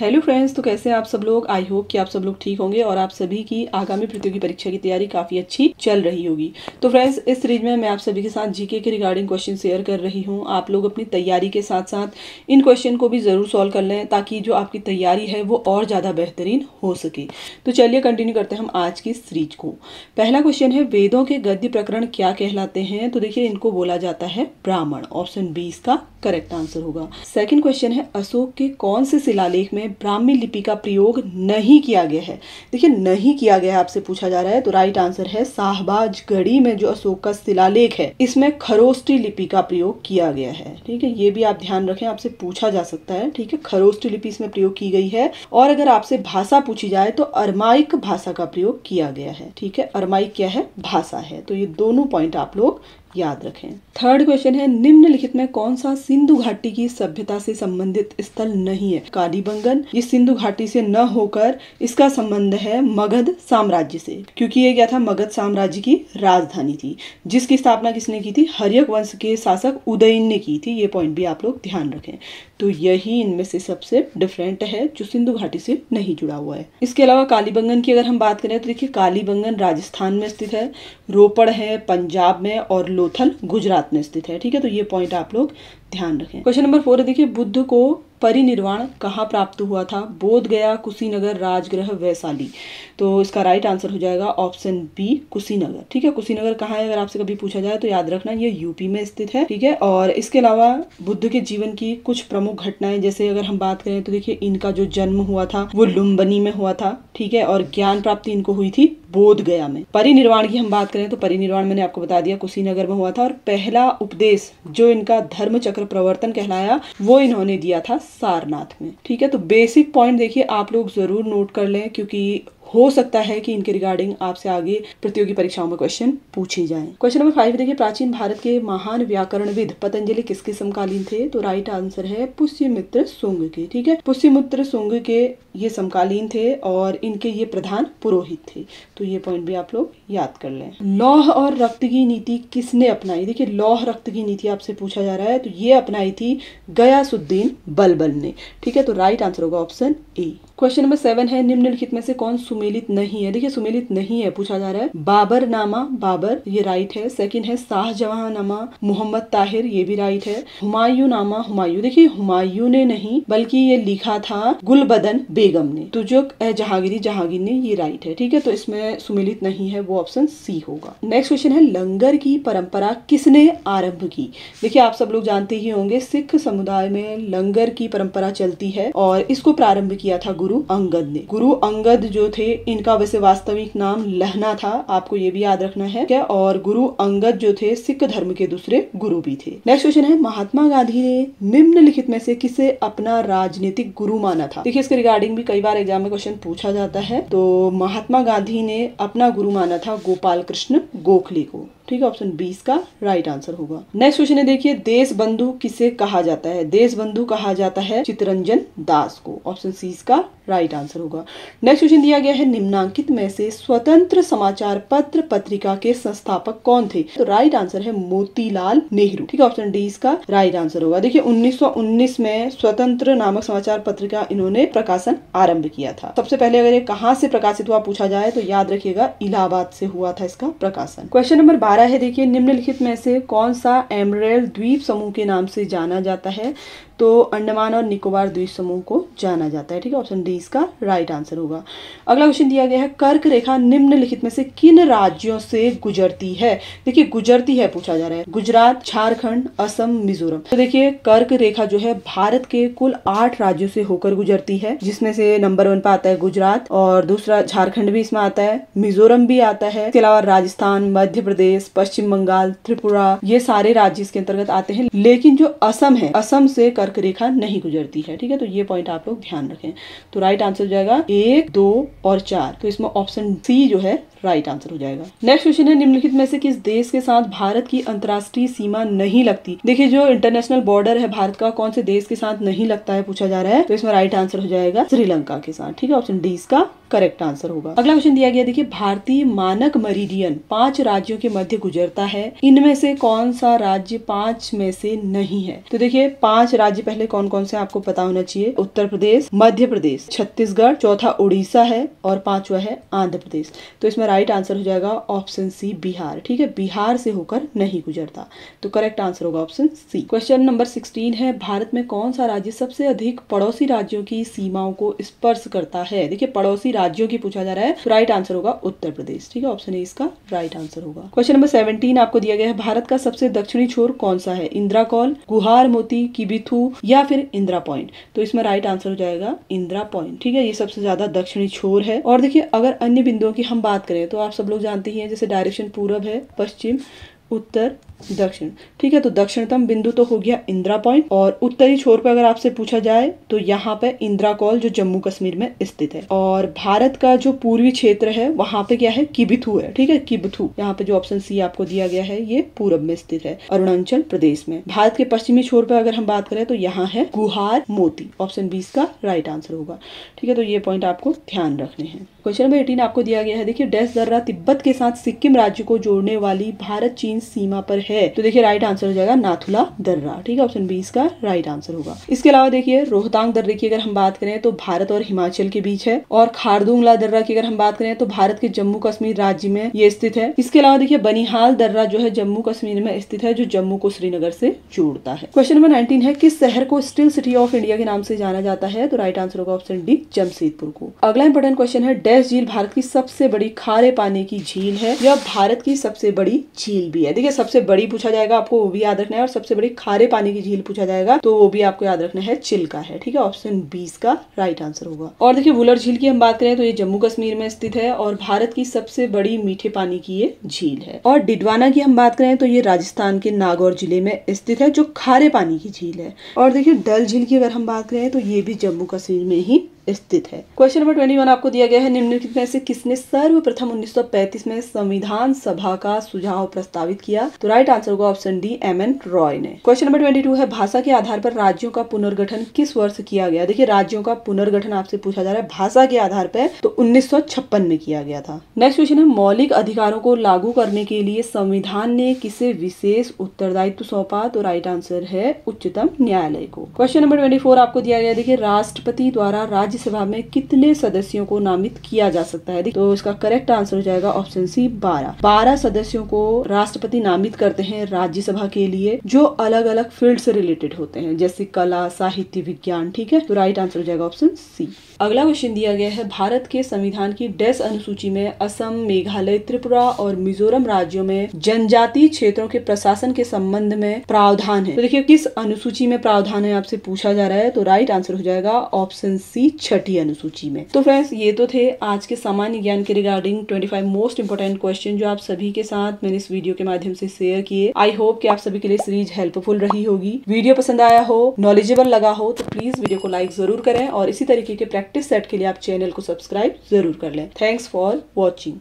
Hello friends, तो कैसे हैं आप सब लोग। आई होप कि आप सब लोग ठीक होंगे और आप सभी की आगामी प्रतियोगी परीक्षा की तैयारी काफ़ी अच्छी चल रही होगी। तो फ्रेंड्स, इस सीरीज में मैं आप सभी के साथ जीके के रिगार्डिंग क्वेश्चन शेयर कर रही हूं। आप लोग अपनी तैयारी के साथ साथ इन क्वेश्चन को भी ज़रूर सॉल्व कर लें ताकि जो आपकी तैयारी है वो और ज़्यादा बेहतरीन हो सके। तो चलिए कंटिन्यू करते हैं हम आज की सीरीज को। पहला क्वेश्चन है, वेदों के गद्य प्रकरण क्या कहलाते हैं? तो देखिए, इनको बोला जाता है ब्राह्मण। ऑप्शन बी इसका करेक्ट आंसर होगा। सेकेंड क्वेश्चन है, अशोक के कौन से शिलालेख में ब्राह्मी लिपि का प्रयोग नहीं किया गया है? देखिए, नहीं किया गया आपसे पूछा जा रहा है, तो राइट आंसर है शाहबाजगढ़ी में जो अशोक का शिलालेख है इसमें खरोष्टी लिपि का प्रयोग किया गया है। ठीक है, ये भी आप ध्यान रखें, आपसे पूछा जा सकता है। ठीक है, खरोष्टी लिपि इसमें प्रयोग की गई है। और अगर आपसे भाषा पूछी जाए तो अरमाइक भाषा का प्रयोग किया गया है। ठीक है, अरमाइक क्या है? भाषा है। तो ये दोनों पॉइंट आप लोग याद रखें। थर्ड क्वेश्चन है, निम्नलिखित में कौन सा सिंधु घाटी की सभ्यता से संबंधित स्थल नहीं है? कालीबंगन। ये सिंधु घाटी से न होकर इसका संबंध है मगध साम्राज्य से, क्योंकि ये क्या था? मगध साम्राज्य की राजधानी थी, जिसकी स्थापना किसने की थी? हर्यक वंश के शासक उदयन ने की थी। ये पॉइंट भी आप लोग ध्यान रखें। तो यही इनमें से सबसे डिफरेंट है जो सिंधु घाटी से नहीं जुड़ा हुआ है। इसके अलावा कालीबंगन की अगर हम बात करें तो देखिए, कालीबंगन राजस्थान में स्थित है, रोपड़ है पंजाब में, और लोथल गुजरात में स्थित है। ठीक है, तो ये पॉइंट आप लोग ध्यान रखें। क्वेश्चन नंबर 4 है, देखिए, बुद्ध को परिनिर्वाण कहाँ प्राप्त हुआ था? बोध गया, कुशीनगर, राजगृह, वैशाली। तो इसका राइट आंसर हो जाएगा ऑप्शन बी कुशीनगर। ठीक है, कुशीनगर कहाँ है अगर आपसे कभी पूछा जाए तो याद रखना ये यूपी में स्थित है। ठीक है, और इसके अलावा बुद्ध के जीवन की कुछ प्रमुख घटनाएं जैसे अगर हम बात करें तो देखिए, इनका जो जन्म हुआ था वो लुम्बिनी में हुआ था। ठीक है, और ज्ञान प्राप्ति इनको हुई थी बोध गया में। परिनिर्वाण की हम बात करें तो परिनिर्वाण मैंने आपको बता दिया कुशीनगर में हुआ था, और पहला उपदेश जो इनका धर्म चक्र प्रवर्तन कहलाया वो इन्होंने दिया था सारनाथ में। ठीक है, तो बेसिक पॉइंट देखिए आप लोग जरूर नोट कर लें, क्योंकि हो सकता है कि इनके रिगार्डिंग आपसे आगे प्रतियोगी परीक्षाओं में क्वेश्चन पूछे जाएं। क्वेश्चन नंबर 5 देखिए, प्राचीन भारत के महान व्याकरणविद पतंजलि किसके समकालीन थे? तो राइट आंसर है पुष्यमित्र शुंग के। ठीक है, पुष्यमित्र शुंग के ये समकालीन थे और इनके ये प्रधान पुरोहित थे। तो ये पॉइंट भी आप लोग याद कर लें। लौह और रक्त की नीति किसने अपनाई? देखिए, लौह रक्त की नीति आपसे पूछा जा रहा है, तो ये अपनाई थी गयासुद्दीन बलबल ने। ठीक है, तो राइट आंसर होगा ऑप्शन ए। क्वेश्चन नंबर 7 है, निम्नलिखित में से कौन सुमेलित नहीं है? देखिए, सुमेलित नहीं है पूछा जा रहा है। बाबरनामा, बाबर, ये राइट है। सेकंड है शाहजहांनामा, मोहम्मद ताहिर, ये भी राइट है। हुमायूंनामा, हुमायूं, देखिए हुमायूं ने नहीं बल्कि ये लिखा था गुलबदन बेगम ने। तुजुक ए जहांगीरी, जहांगीर ने, ये राइट है। ठीक है, तो इसमें सुमेलित नहीं है, वो ऑप्शन सी होगा। नेक्स्ट क्वेश्चन है, लंगर की परंपरा किसने आरंभ की? देखिये, आप सब लोग जानते ही होंगे सिख समुदाय में लंगर की परंपरा चलती है और इसको प्रारंभ किया था गुरु अंगद ने। गुरु अंगद जो थे, इनका वैसे वास्तविक नाम लहना था, आपको ये भी याद रखना है क्या? और गुरु अंगद जो थे सिख धर्म के दूसरे गुरु भी थे। नेक्स्ट क्वेश्चन है, महात्मा गांधी ने निम्नलिखित में से किसे अपना राजनीतिक गुरु माना था? देखिए, इसके रिगार्डिंग भी कई बार एग्जाम में क्वेश्चन पूछा जाता है। तो महात्मा गांधी ने अपना गुरु माना था गोपाल कृष्ण गोखले को। ठीक है, ऑप्शन 20 का राइट आंसर होगा। नेक्स्ट क्वेश्चन है, देखिए, देश बंधु किसे कहा जाता है? देश बंधु कहा जाता है चितरंजन दास को। ऑप्शन सी इसका राइट आंसर होगा। नेक्स्ट क्वेश्चन दिया गया है, निम्नांकित में से स्वतंत्र समाचार पत्र पत्रिका के संस्थापक कौन थे? तो राइट आंसर है मोतीलाल नेहरू। ठीक है, ऑप्शन डी इसका राइट आंसर होगा। देखिए, 1919 में स्वतंत्र नामक समाचार पत्रिका इन्होंने प्रकाशन आरंभ किया था। सबसे पहले अगर ये कहाँ से प्रकाशित हुआ पूछा जाए तो याद रखिएगा इलाहाबाद से हुआ था इसका प्रकाशन। क्वेश्चन नंबर 12 है, देखिए, निम्नलिखित में से कौन सा एमरेल्ड द्वीप समूह के नाम से जाना जाता है? तो अंडमान और निकोबार द्वीप समूह को जाना जाता है। ठीक है, ऑप्शन डी इसका राइट आंसर होगा। अगला क्वेश्चन दिया गया है, कर्क रेखा निम्नलिखित में से किन राज्यों से गुजरती है? देखिए, गुजरती है पूछा जा रहा है। गुजरात, झारखंड, असम, मिजोरम। तो देखिए, कर्क रेखा जो है भारत के कुल 8 राज्यों से होकर गुजरती है, जिसमें से नंबर 1 पर आता है गुजरात, और दूसरा झारखंड भी इसमें आता है, मिजोरम भी आता है, इसके अलावा राजस्थान, मध्य प्रदेश, पश्चिम बंगाल, त्रिपुरा, ये सारे राज्य इसके अंतर्गत आते हैं। लेकिन जो असम है, असम से कर्क रेखा नहीं गुजरती है। ठीक है, तो ये पॉइंट आप लोग ध्यान रखें। तो राइट आंसर हो जाएगा 1, 2 और 4। तो इसमें ऑप्शन सी जो है राइट आंसर हो जाएगा। नेक्स्ट क्वेश्चन है, निम्नलिखित में से किस देश के साथ भारत की अंतर्राष्ट्रीय सीमा नहीं लगती? देखिए, जो इंटरनेशनल बॉर्डर है भारत का, कौन से देश के साथ नहीं लगता है पूछा जा रहा है, तो इसमें राइट आंसर हो जाएगा श्रीलंका के साथ। ठीक है, ऑप्शन डी इसका करेक्ट आंसर होगा। अगला क्वेश्चन दिया गया, देखिए, भारतीय मानक मेरिडियन 5 राज्यों के मध्य गुजरता है, इनमें से कौन सा राज्य 5 में से नहीं है? तो देखिये, 5 राज्य राज्य पहले कौन कौन से आपको पता होना चाहिए। उत्तर प्रदेश, मध्य प्रदेश, छत्तीसगढ़, चौथा उड़ीसा है और पांचवा है आंध्र प्रदेश। तो इसमें राइट आंसर हो जाएगा ऑप्शन सी बिहार। ठीक है, बिहार से होकर नहीं गुजरता, तो करेक्ट आंसर होगा ऑप्शन सी। क्वेश्चन नंबर 16 है, भारत में कौन सा राज्य सबसे अधिक पड़ोसी राज्यों की सीमाओं को स्पर्श करता है। देखिए पड़ोसी राज्यों की पूछा जा रहा है, तो राइट आंसर होगा उत्तर प्रदेश। ठीक है, ऑप्शन ए इसका राइट आंसर होगा। क्वेश्चन नंबर 17 आपको दिया गया है, भारत का सबसे दक्षिणी छोर कौन सा है। इंदिरा कॉल, गुहार मोती, किबिथू या फिर इंदिरा पॉइंट। तो इसमें राइट आंसर हो जाएगा इंदिरा पॉइंट। ठीक है, ये सबसे ज्यादा दक्षिणी छोर है। और देखिए अगर अन्य बिंदुओं की हम बात करें तो आप सब लोग जानते ही हैं, जैसे डायरेक्शन पूरब है, पश्चिम, उत्तर, दक्षिण। ठीक है, तो दक्षिणतम बिंदु तो हो गया इंदिरा पॉइंट। और उत्तरी छोर पर अगर आपसे पूछा जाए तो यहाँ पे इंदिरा कॉल जो जम्मू कश्मीर में स्थित है। और भारत का जो पूर्वी क्षेत्र है वहाँ पे क्या है, किबिथू है। ठीक है, किबिथू यहाँ पे जो ऑप्शन सी आपको दिया गया है ये पूरब में स्थित है, अरुणाचल प्रदेश में। भारत के पश्चिमी छोर पर अगर हम बात करें तो यहाँ है गुहार मोती। ऑप्शन 20 का राइट आंसर होगा। ठीक है, तो ये पॉइंट आपको ध्यान रखने हैं। क्वेश्चन नंबर 18 आपको दिया गया है, देखिए डैश दर्रा तिब्बत के साथ सिक्किम राज्य को जोड़ने वाली भारत चीन सीमा पर है। तो देखिए राइट आंसर हो जाएगा नाथुला दर्रा। ठीक है, ऑप्शन 20 का राइट आंसर होगा। इसके अलावा देखिए रोहतांग दर्रे की अगर हम बात करें तो भारत और हिमाचल के बीच है। और खारदुंगला दर्रा की अगर हम बात करें तो भारत के जम्मू कश्मीर राज्य में ये स्थित है। इसके अलावा देखिए बनिहाल दर्रा जो है जम्मू कश्मीर में स्थित है, जो जम्मू को श्रीनगर से जोड़ता है। क्वेश्चन नंबर 19 है, किस शहर को स्टील सिटी ऑफ इंडिया के नाम से जाना जाता है। तो राइट आंसर होगा ऑप्शन डी जमशेदपुर को। अगला इंपोर्टेंट क्वेश्चन है, डैश झील भारत की सबसे बड़ी खारे पानी की झील है या भारत की सबसे बड़ी झील भी है। देखिए सबसे बड़ी पूछा जाएगा आपको, वो भी याद रखना है, और सबसे बड़ी खारे पानी की झील पूछा जाएगा तो वो भी आपको याद रखना है, चिल्का है। ठीक है, ऑप्शन 20 का राइट आंसर होगा। और देखिए वुलर झील की हम बात करें तो ये जम्मू कश्मीर में स्थित है और भारत की सबसे बड़ी मीठे पानी की ये झील है। और डिडवाना की हम बात करें तो ये राजस्थान के नागौर जिले में स्थित है, जो खारे पानी की झील है। और देखिये डल झील की अगर हम बात करें तो ये भी जम्मू कश्मीर में ही स्थित है। क्वेश्चन नंबर 21 आपको दिया गया है, निम्नलिखित में से किसने सर्वप्रथम 1935 में संविधान सभा का सुझाव प्रस्तावित किया। तो राइट आंसर होगा ऑप्शन डी M.N. रॉय ने। क्वेश्चन नंबर 22 है, भाषा के आधार पर राज्यों का पुनर्गठन किस वर्ष किया गया। देखिए राज्यों का पुनर्गठन आपसे पूछा जा रहा है भाषा के आधार पर, तो 1956 में किया गया था। नेक्स्ट क्वेश्चन है, मौलिक अधिकारों को लागू करने के लिए संविधान ने किसे विशेष उत्तरदायित्व सौंपा। तो राइट आंसर है उच्चतम न्यायालय को। क्वेश्चन नंबर 24 आपको दिया गया, देखिये राष्ट्रपति द्वारा राज्य सभा में कितने सदस्यों को नामित किया जा सकता है। तो इसका करेक्ट आंसर हो जाएगा ऑप्शन सी 12 सदस्यों को राष्ट्रपति नामित करते हैं राज्यसभा के लिए, जो अलग अलग फील्ड से रिलेटेड होते हैं, जैसे कला, साहित्य, विज्ञान। ठीक है, तो राइट आंसर हो जाएगा ऑप्शन सी। अगला क्वेश्चन दिया गया है, भारत के संविधान की डैश अनुसूची में असम, मेघालय, त्रिपुरा और मिजोरम राज्यों में जनजातीय क्षेत्रों के प्रशासन के संबंध में प्रावधान है। तो देखिए किस अनुसूची में प्रावधान है आपसे पूछा जा रहा है, तो राइट आंसर हो जाएगा ऑप्शन सी 6ठी अनुसूची में। तो फ्रेंड्स ये तो थे आज के सामान्य ज्ञान के रिगार्डिंग 25 मोस्ट इंपोर्टेंट क्वेश्चन जो आप सभी के साथ मैंने इस वीडियो के माध्यम से शेयर किए। आई होप कि आप सभी के लिए सीरीज हेल्पफुल रही होगी। वीडियो पसंद आया हो, नॉलेजेबल लगा हो तो प्लीज वीडियो को लाइक जरूर करें और इसी तरीके के प्रैक्टिस सेट के लिए आप चैनल को सब्सक्राइब जरूर कर लें। Thanks for watching.